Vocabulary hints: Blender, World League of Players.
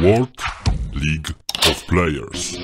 World League of Players.